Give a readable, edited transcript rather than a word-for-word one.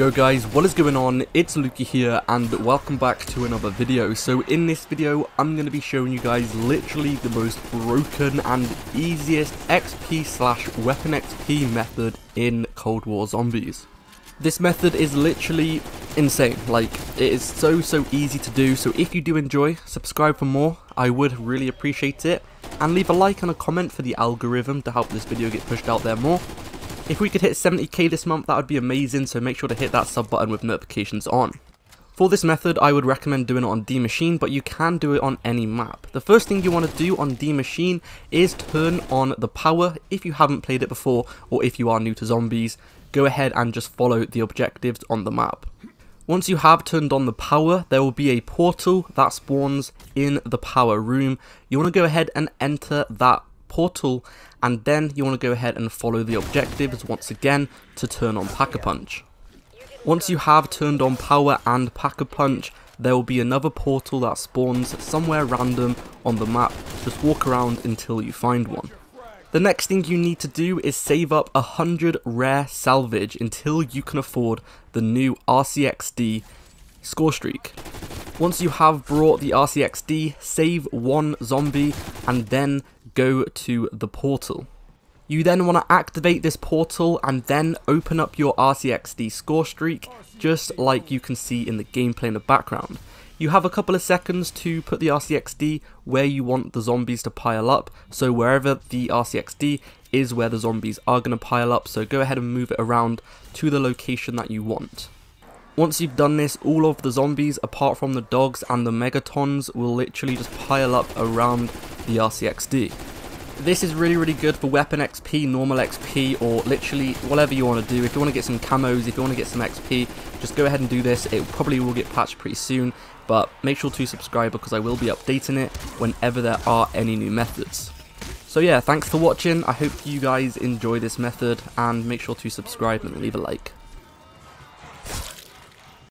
Yo guys, what is going on? It's Lukey here and welcome back to another video. So in this video, I'm going to be showing you guys literally the most broken and easiest XP slash weapon XP method in Cold War Zombies. This method is literally insane, like it is so easy to do, so if you do enjoy, subscribe for more, I would really appreciate it, and leave a like and a comment for the algorithm to help this video get pushed out there more. If we could hit 70k this month, that would be amazing, so make sure to hit that sub button with notifications on. For this method, I would recommend doing it on Die Maschine, but you can do it on any map. The first thing you want to do on Die Maschine is turn on the power. If you haven't played it before, or if you are new to zombies, go ahead and just follow the objectives on the map. Once you have turned on the power, there will be a portal that spawns in the power room. You want to go ahead and enter that portal, and then you want to go ahead and follow the objectives once again to turn on Pack-a-Punch. Once you have turned on power and Pack-a-Punch, there will be another portal that spawns somewhere random on the map. Just walk around until you find one. The next thing you need to do is save up 100 rare salvage until you can afford the new RCXD score streak. Once you have brought the RCXD, save one zombie and then go to the portal. You then want to activate this portal and then open up your RCXD score streak, just like you can see in the gameplay in the background. You have a couple of seconds to put the RCXD where you want the zombies to pile up, so wherever the RCXD is where the zombies are going to pile up, so go ahead and move it around to the location that you want. Once you've done this, all of the zombies apart from the dogs and the megatons will literally just pile up around the RCXD. This is really good for weapon XP, normal XP, or literally whatever you want to do. If you want to get some camos, if you want to get some XP, just go ahead and do this. It probably will get patched pretty soon, but make sure to subscribe because I will be updating it whenever there are any new methods. So yeah, thanks for watching. I hope you guys enjoy this method and make sure to subscribe and leave a like.